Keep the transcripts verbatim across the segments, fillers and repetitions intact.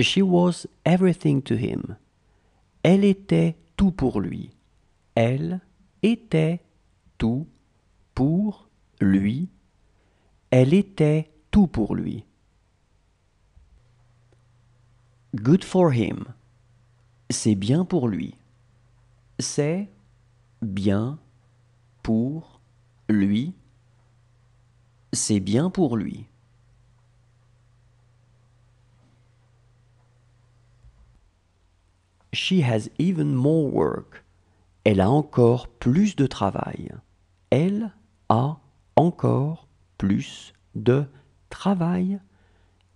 She was everything to him. Elle était tout pour lui. Elle était tout pour lui. Elle était tout pour lui. Good for him. C'est bien pour lui. C'est bien pour lui. C'est bien pour lui. She has even more work. Elle a encore plus de travail. Elle a encore plus de travail.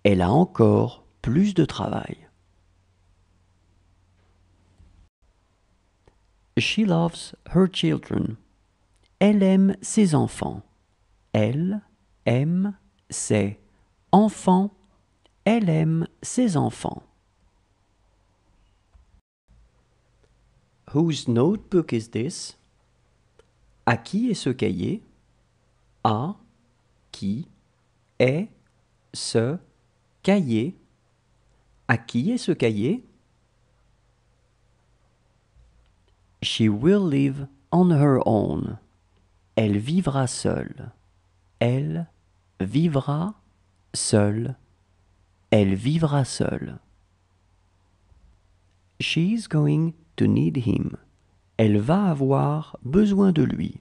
Elle a encore plus de travail. She loves her children. Elle aime ses enfants. Elle aime ses enfants. Elle aime ses enfants. Whose notebook is this? À qui est ce cahier? À qui est ce cahier? À qui est ce cahier? She will live on her own. Elle vivra seule. Elle vivra seule. Elle vivra seule. She's going to need him. Elle va avoir besoin de lui.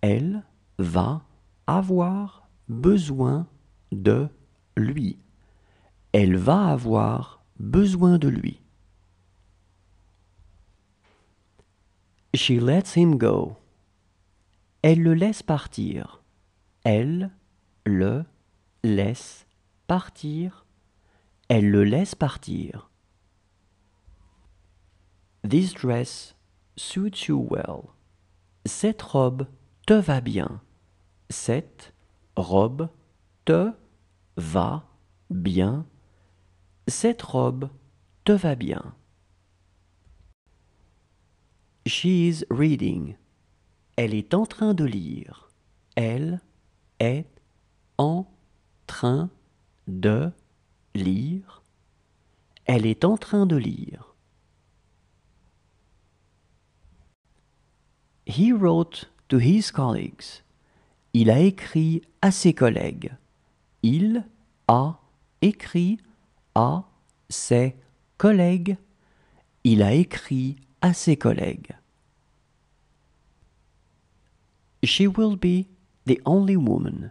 Elle va avoir besoin de lui. Elle va avoir besoin de lui. She lets him go. Elle le laisse partir. Elle le laisse partir. Elle le laisse partir. This dress suits you well. Cette robe te va bien. Cette robe te va bien. Cette robe te va bien. She is reading. Elle est en train de lire. Elle est en train de lire. Elle est en train de lire. He wrote to his colleagues. Il a écrit à ses collègues. Il a écrit à ses collègues. Il a écrit à ses collègues. She will be the only woman.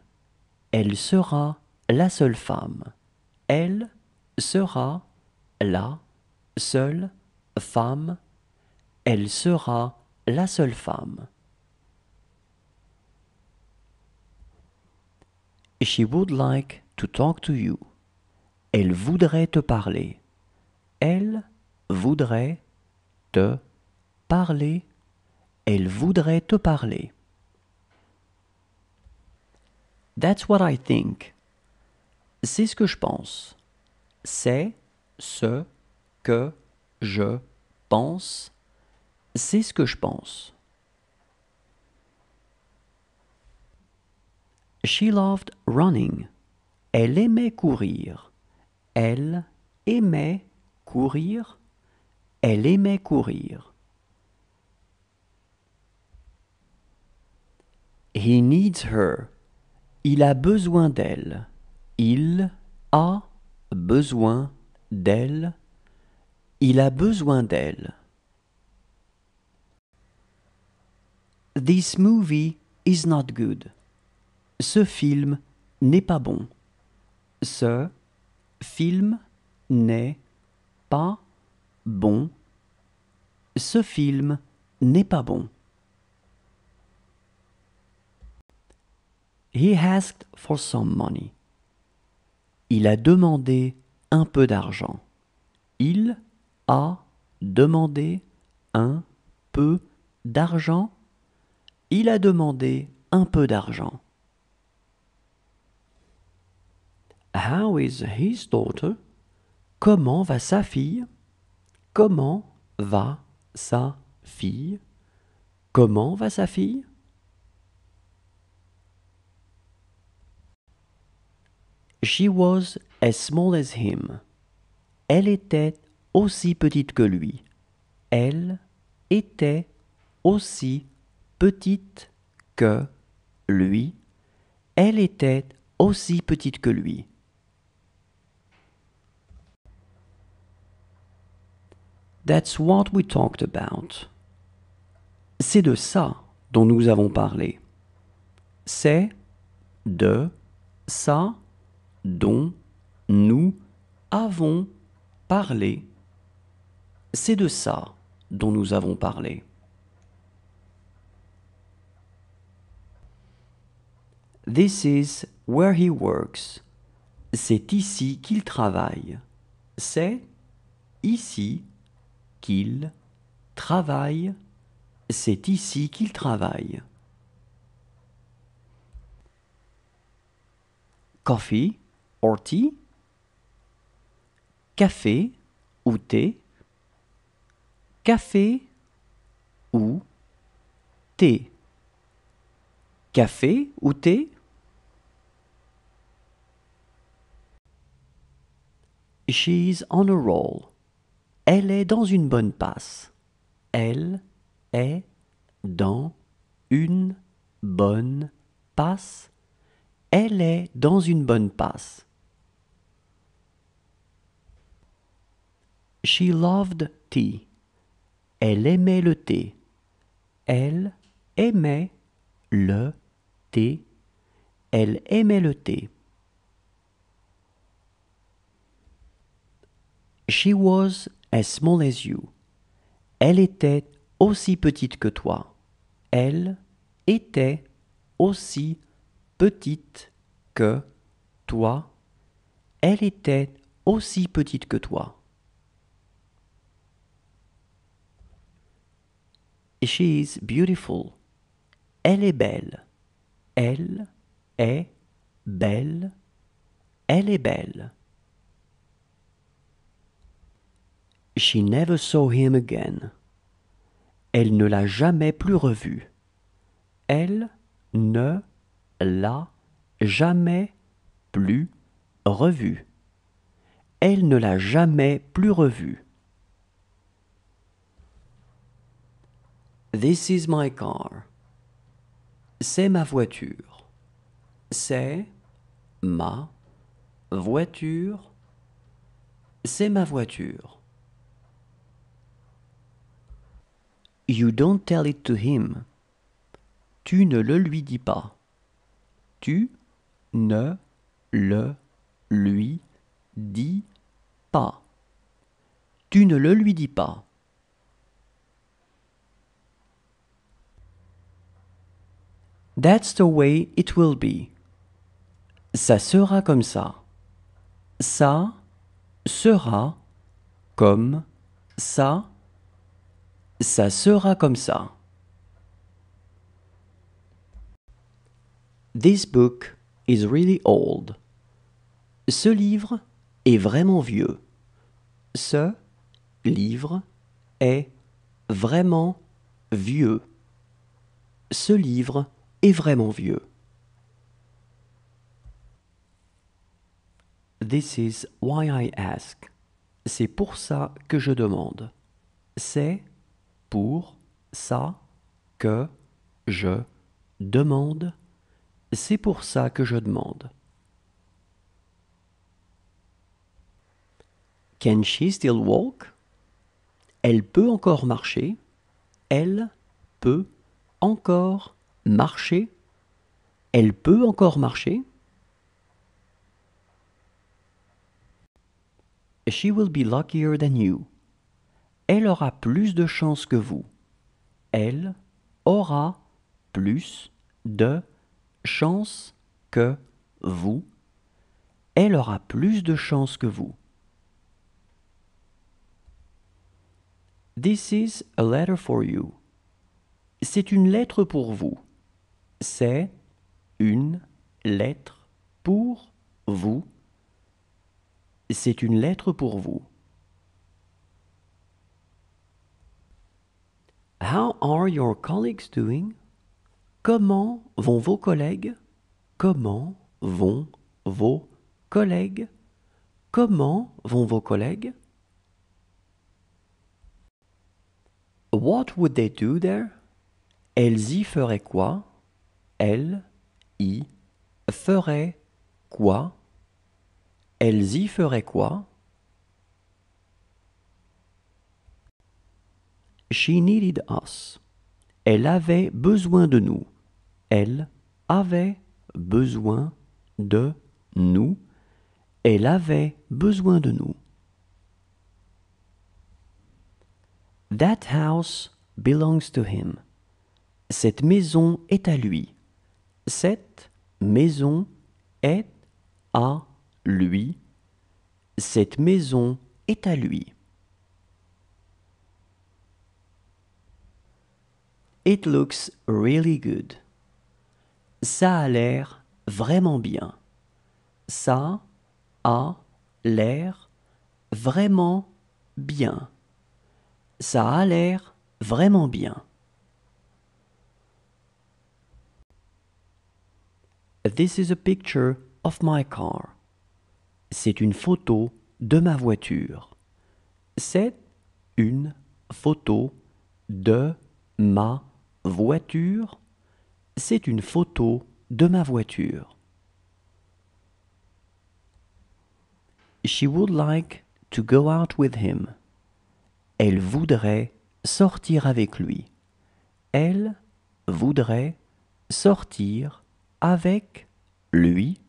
Elle sera la seule femme. Elle sera la seule femme. Elle sera la seule femme. She would like to talk to you. Elle voudrait te parler. Elle voudrait te parler. Elle voudrait te parler. That's what I think. C'est ce que je pense. C'est ce que je pense. C'est ce que je pense. She loved running. Elle aimait courir. Elle aimait courir. Elle aimait courir. He needs her. Il a besoin d'elle. Il a besoin d'elle. Il a besoin d'elle. This movie is not good. Ce film n'est pas bon. Ce film n'est pas bon. Ce film n'est pas bon. He asked for some money. Il a demandé un peu d'argent. Il a demandé un peu d'argent. Il a demandé un peu d'argent. How is his daughter? Comment va sa fille? Comment va sa fille? Comment va sa fille? She was as small as him. Elle était aussi petite que lui. Elle était aussi petite que lui. Elle était aussi petite que lui. That's what we talked about. C'est de ça dont nous avons parlé. C'est de ça dont nous avons parlé. C'est de ça dont nous avons parlé. This is where he works. C'est ici qu'il travaille. C'est ici qu'il travaille. C'est ici qu'il travaille. Coffee or tea? Café ou thé? Café ou thé? Café ou thé? She's on a roll. Elle est dans une bonne passe. Elle est dans une bonne passe. Elle est dans une bonne passe. She loved tea. Elle aimait le thé. Elle aimait le thé. Elle aimait le thé. She was as small as you. Elle était aussi petite que toi. Elle était aussi petite que toi. Elle était aussi petite que toi. She is beautiful. Elle est belle. Elle est belle. Elle est belle. She never saw him again. Elle ne l'a jamais plus revu. Elle ne l'a jamais plus revu. Elle ne l'a jamais plus revu. This is my car. C'est ma voiture. C'est ma voiture. C'est ma voiture. You don't tell it to him. Tu ne le lui dis pas. Tu ne le lui dis pas. Tu ne le lui dis pas. That's the way it will be. Ça sera comme ça. Ça sera comme ça. Ça sera comme ça. This book is really old. Ce livre est vraiment vieux. Ce livre est vraiment vieux. Ce livre est vraiment vieux. This is why I ask. C'est pour ça que je demande. C'est pour ça que je demande. C'est pour ça que je demande. Can she still walk? Elle peut encore marcher. Elle peut encore marcher. Elle peut encore marcher. She will be luckier than you. Elle aura plus de chance que vous. Elle aura plus de chance que vous. Elle aura plus de chance que vous. This is a letter for you. C'est une lettre pour vous. C'est une lettre pour vous. C'est une lettre pour vous. How are your colleagues doing? Comment vont vos collègues? Comment vont vos collègues? Comment vont vos collègues? What would they do there? Elles y feraient quoi? Elles y feraient quoi? Elles y feraient quoi? She needed us. Elle avait besoin de nous. Elle avait besoin de nous. Elle avait besoin de nous. That house belongs to him. Cette maison est à lui. Cette maison est à lui. Cette maison est à lui. It looks really good. Ça a l'air vraiment bien. Ça a l'air vraiment bien. Ça a l'air vraiment bien. This is a picture of my car. C'est une photo de ma voiture. C'est une photo de ma voiture. C'est une photo de ma voiture. She would like to go out with him. Elle voudrait sortir avec lui. Elle voudrait sortir avec lui.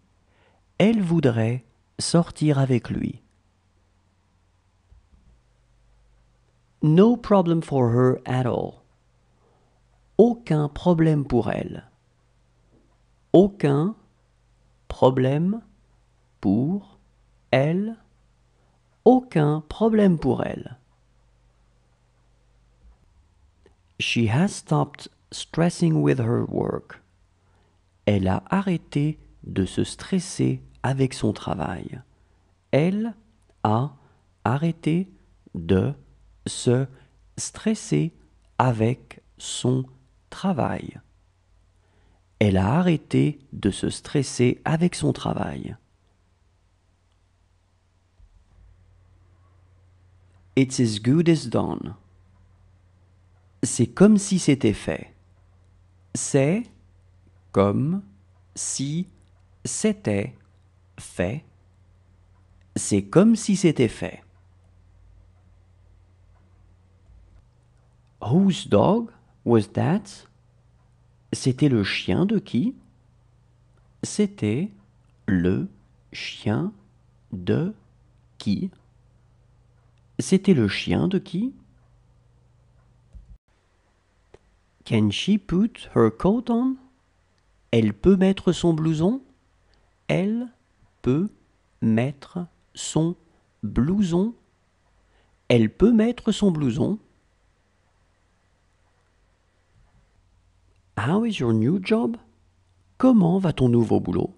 Elle voudrait sortir avec lui. No problem for her at all. Aucun problème pour elle. Aucun problème pour elle. Aucun problème pour elle. She has stopped stressing with her work. Elle a arrêté de se stresser avec son travail. Elle a arrêté de se stresser avec son travail. Elle a arrêté de se stresser avec son travail. It's as good as done. C'est comme si c'était fait. C'est comme si c'était fait. C'est comme si c'était fait. Whose dog was that? C'était le chien de qui? C'était le chien de qui? C'était le chien de qui? Can she put her coat on? Elle peut mettre son blouson? Elle peut mettre son blouson? Elle peut mettre son blouson? How is your new job? Comment va ton nouveau boulot?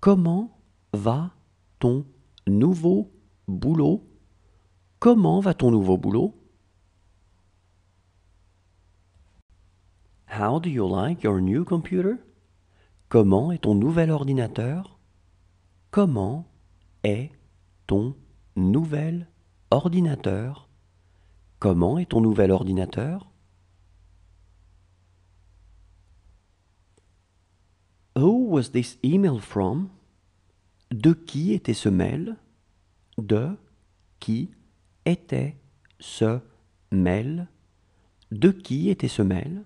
Comment va ton nouveau boulot? Comment va ton nouveau boulot? How do you like your new computer? Comment est ton nouvel ordinateur? Comment est ton nouvel ordinateur? Comment est ton nouvel ordinateur? Who was this email from? De qui était ce mail? De qui était ce mail? De qui était ce mail?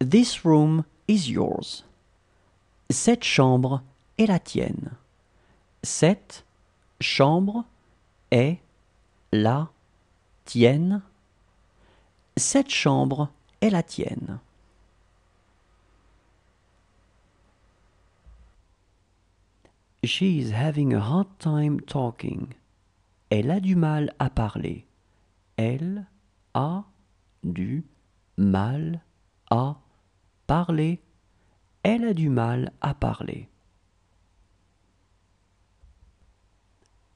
This room is yours. Cette chambre est la tienne. Cette chambre est la tienne. Cette chambre est la tienne. She is having a hard time talking. Elle a du mal à parler. Elle a du mal à parler. Parler, elle a du mal à parler.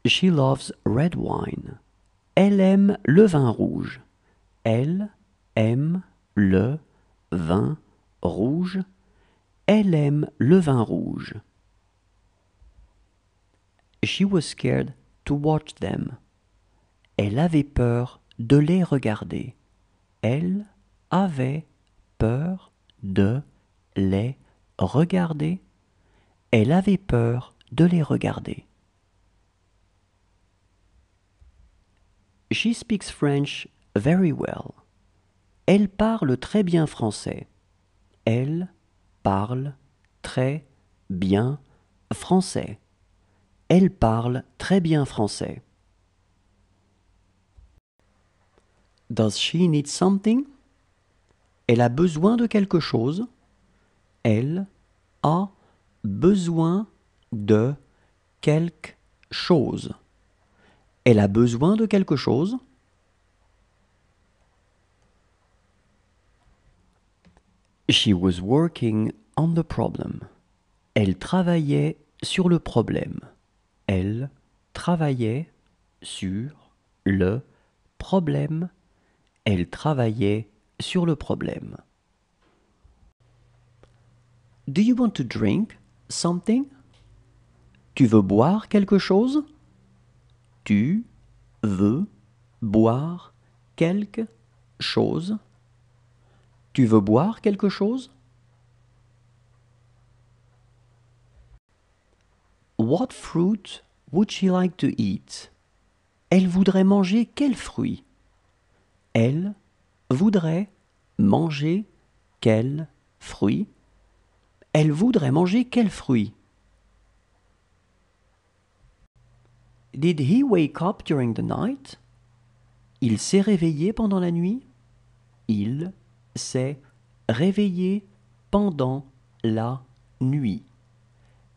She loves red wine. Elle aime le vin rouge. Elle aime le vin rouge. Elle aime le vin rouge. She was scared to watch them. Elle avait peur de les regarder. Elle avait peur de les regarder. Elle avait peur de les regarder. She speaks French very well. Elle parle très bien français. Elle parle très bien français. Elle parle très bien français. Does she need something? Elle a besoin de quelque chose. Elle a besoin de quelque chose. Elle a besoin de quelque chose. She was working on the problem. Elle travaillait sur le problème. Elle travaillait sur le problème. Elle travaillait sur le problème. Do you want to drink something? Tu veux boire quelque chose? Tu veux boire quelque chose? Tu veux boire quelque chose? What fruit would she like to eat? Elle voudrait manger quel fruit? Elle voudrait manger quel fruit? Elle voudrait manger quel fruit? Did he wake up during the night? Il s'est réveillé pendant la nuit. Il s'est réveillé pendant la nuit.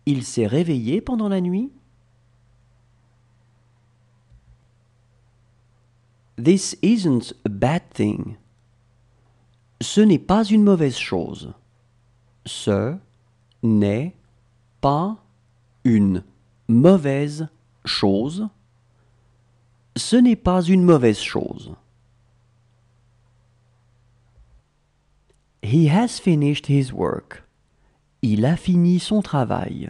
Il s'est réveillé pendant la nuit. This isn't a bad thing. Ce n'est pas une mauvaise chose. Ce n'est pas une mauvaise chose. Chose, ce n'est pas une mauvaise chose. He has finished his work. Il a fini son travail.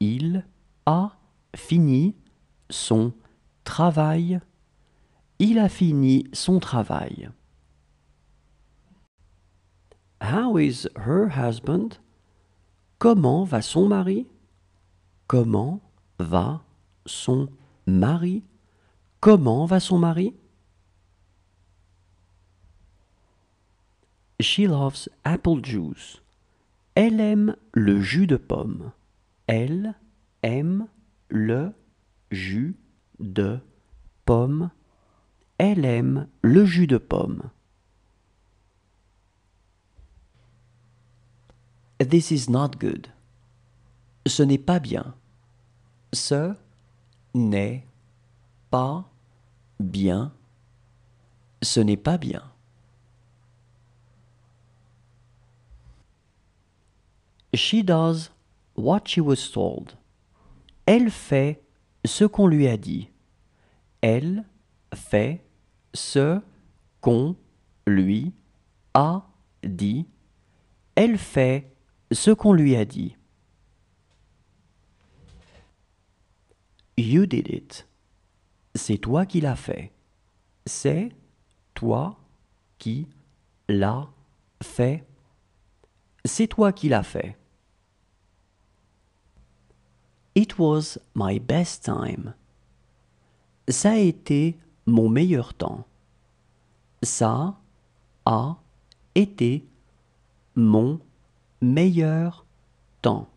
Il a fini son travail. Il a fini son travail. How is her husband? Comment va son mari? Comment va son mari? Comment va son mari? She loves apple juice. Elle aime le jus de pomme. Elle aime le jus de pomme. Elle aime le jus de pomme. This is not good. Ce n'est pas bien. Ce n'est pas bien. Ce n'est pas bien. She does what she was told. Elle fait ce qu'on lui a dit. Elle fait ce qu'on lui a dit. Elle fait ce qu'on lui a dit. You did it. C'est toi qui l'as fait. C'est toi qui l'as fait. C'est toi qui l'as fait. It was my best time. Ça a été mon meilleur temps. Ça a été mon meilleur temps.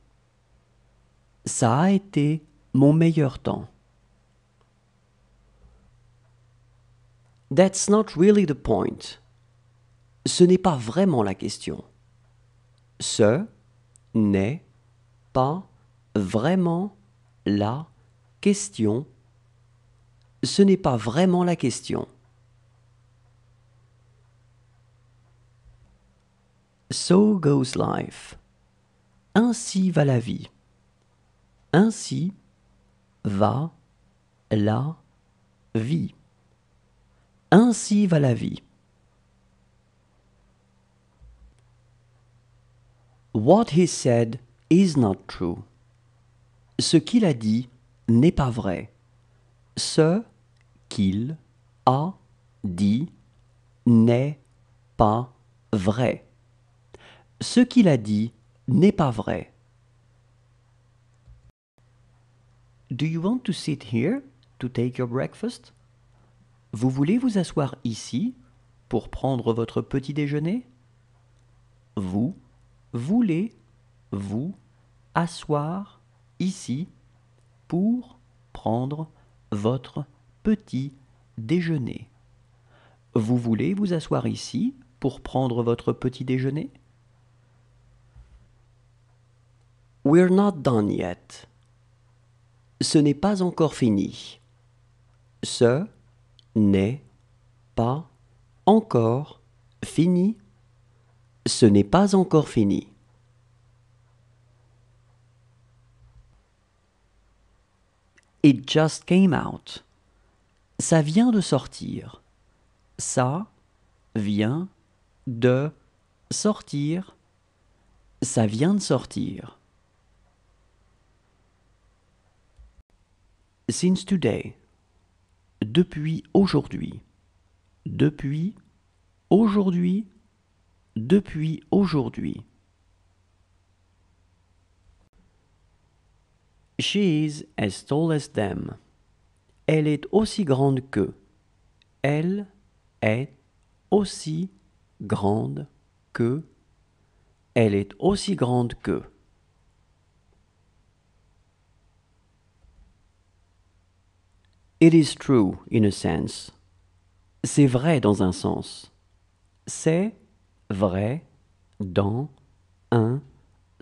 Ça a été mon meilleur temps. That's not really the point. Ce n'est pas vraiment la question. Ce n'est pas vraiment la question. Ce n'est pas vraiment la question. So goes life. Ainsi va la vie. Ainsi va la vie. Ainsi va la vie. What he said is not true. Ce qu'il a dit n'est pas vrai. Ce qu'il a dit n'est pas vrai. Ce qu'il a dit n'est pas vrai. Do you want to sit here to take your breakfast? Vous voulez vous asseoir ici pour prendre votre petit déjeuner? Vous voulez vous asseoir ici pour prendre votre petit déjeuner. Vous voulez vous asseoir ici pour prendre votre petit déjeuner? We're not done yet. Ce n'est pas encore fini. Ce n'est pas encore fini. Ce n'est pas encore fini. It just came out. Ça vient de sortir. Ça vient de sortir. Ça vient de sortir. Since today. Depuis aujourd'hui. Depuis aujourd'hui. Depuis aujourd'hui. She is as tall as them. Elle est aussi grande que. Elle est aussi grande que. Elle est aussi grande que. It is true in a sense. C'est vrai dans un sens. C'est vrai dans un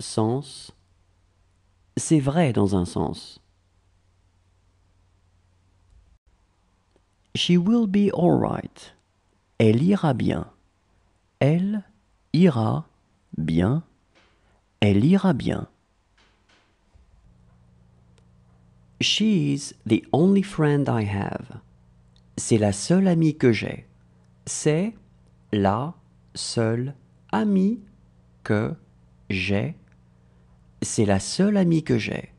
sens. C'est vrai dans un sens. She will be all right. Elle ira bien. Elle ira bien. Elle ira bien. She is the only friend I have. C'est la seule amie que j'ai. C'est la seule amie que j'ai. C'est la seule amie que j'ai.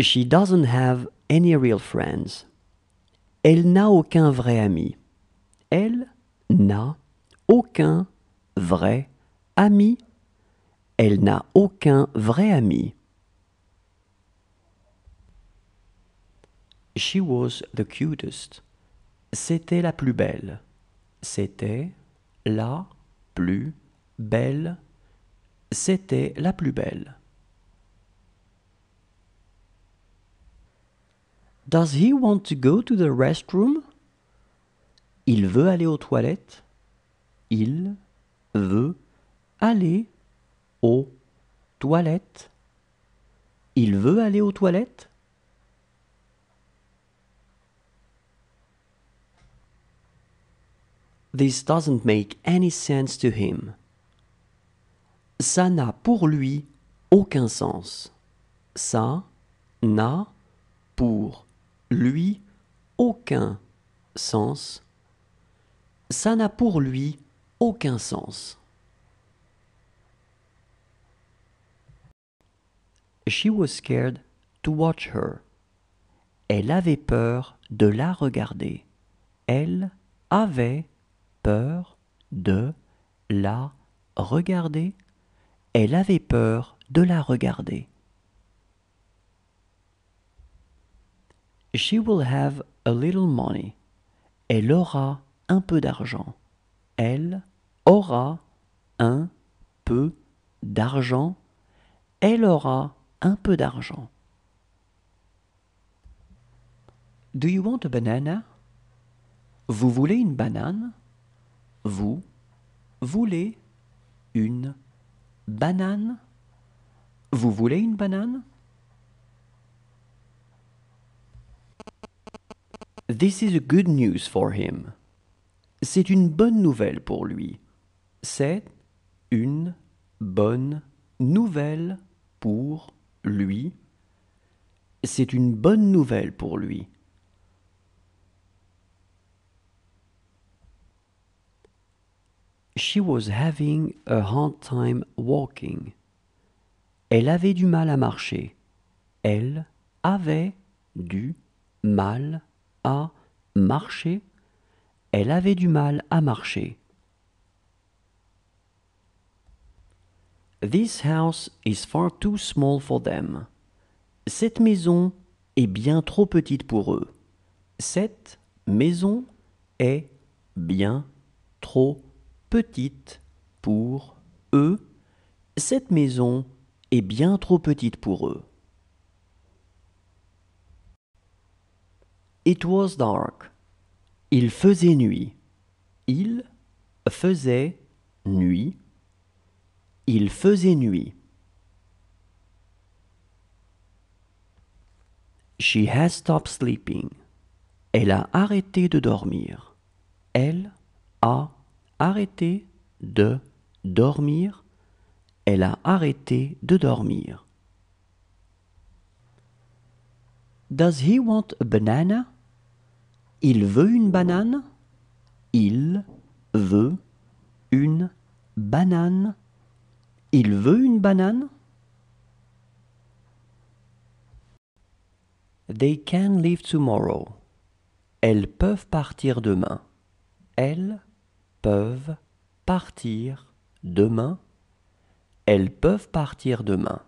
She doesn't have any real friends. Elle n'a aucun vrai ami. Elle n'a aucun vrai ami. Elle n'a aucun vrai ami. She was the cutest. C'était la plus belle. C'était la plus belle. C'était la plus belle. Does he want to go to the restroom? Il veut aller aux toilettes. Il veut aller aux toilettes. Il veut aller aux toilettes. This doesn't make any sense to him. Ça n'a pour lui aucun sens. Ça n'a pour lui aucun sens. Ça n'a pour lui aucun sens. She was scared to watch her. Elle avait peur de la regarder. Elle avait peur de la regarder. Elle avait peur de la regarder. She will have a little money. Elle aura un peu d'argent. Elle aura un peu d'argent. Elle aura un peu d'argent. Do you want a banana? Vous voulez une banane? Vous voulez une banane? Vous voulez une banane? This is good news for him. C'est une bonne nouvelle pour lui. C'est une bonne nouvelle pour lui. Lui, c'est une bonne nouvelle pour lui. She was having a hard time walking. Elle avait du mal à marcher. Elle avait du mal à marcher. Elle avait du mal à marcher. This house is far too small for them. Cette maison est bien trop petite pour eux. Cette maison est bien trop petite pour eux. Cette maison est bien trop petite pour eux. It was dark. Il faisait nuit. Il faisait nuit. Il faisait nuit. She has stopped sleeping. Elle a arrêté de dormir. Elle a arrêté de dormir. Elle a arrêté de dormir. Does he want a banana? Il veut une banane. Il veut une banane. Il veut une banane. They can leave tomorrow. Elles peuvent partir demain. Elles peuvent partir demain. Elles peuvent partir demain.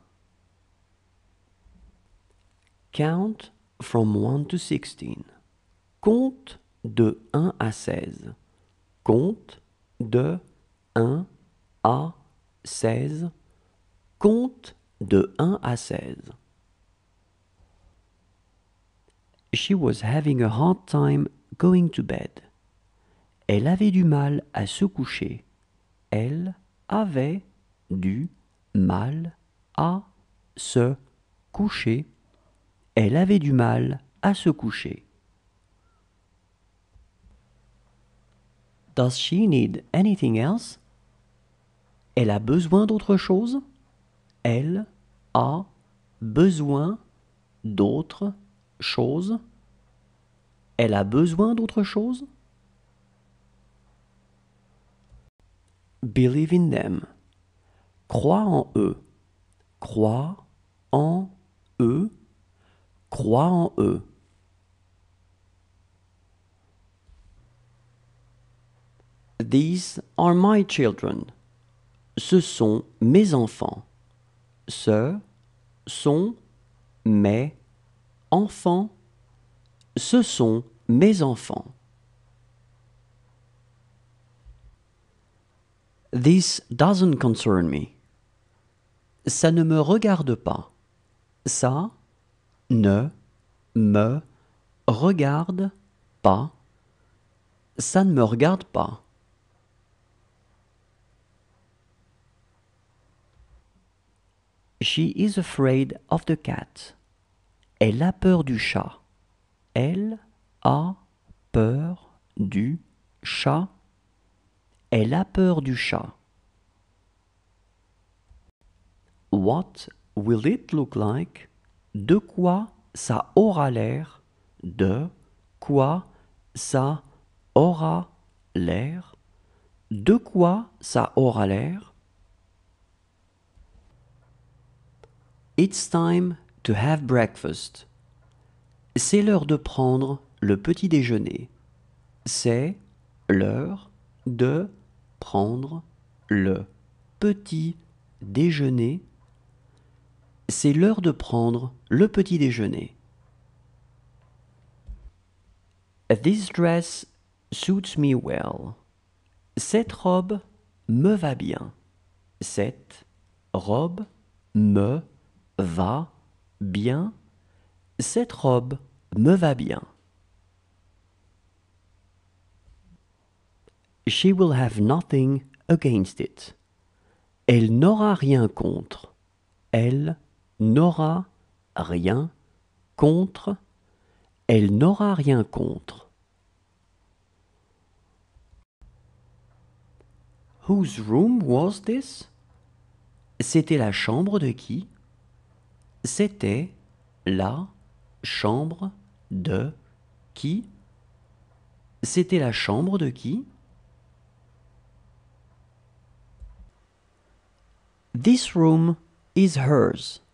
Count from one to sixteen. Compte de un à seize. Compte de un à seize. Compte de un à seize. She was having a hard time going to bed. Elle avait du mal à se coucher. Elle avait du mal à se coucher. Elle avait du mal à se coucher. Does she need anything else? Elle a besoin d'autre chose. Elle a besoin d'autre chose. Elle a besoin d'autre chose. Believe in them. Crois en eux. Crois en eux. Crois en eux. These are my children. Ce sont mes enfants. Ce sont mes enfants. Ce sont mes enfants. This doesn't concern me. Ça ne me regarde pas. Ça ne me regarde pas. Ça ne me regarde pas. She is afraid of the cat. Elle a peur du chat. Elle a peur du chat. Elle a peur du chat. What will it look like? De quoi ça aura l'air? De quoi ça aura l'air? De quoi ça aura l'air? It's time to have breakfast. C'est l'heure de prendre le petit déjeuner. C'est l'heure de prendre le petit déjeuner. C'est l'heure de prendre le petit déjeuner. This dress suits me well. Cette robe me va bien. Cette robe me va bien. Cette robe me va bien. She will have nothing against it. Elle n'aura rien contre. Elle n'aura rien contre. Elle n'aura rien contre. Whose room was this? C'était la chambre de qui? C'était la chambre de qui? C'était la chambre de qui? This room is hers.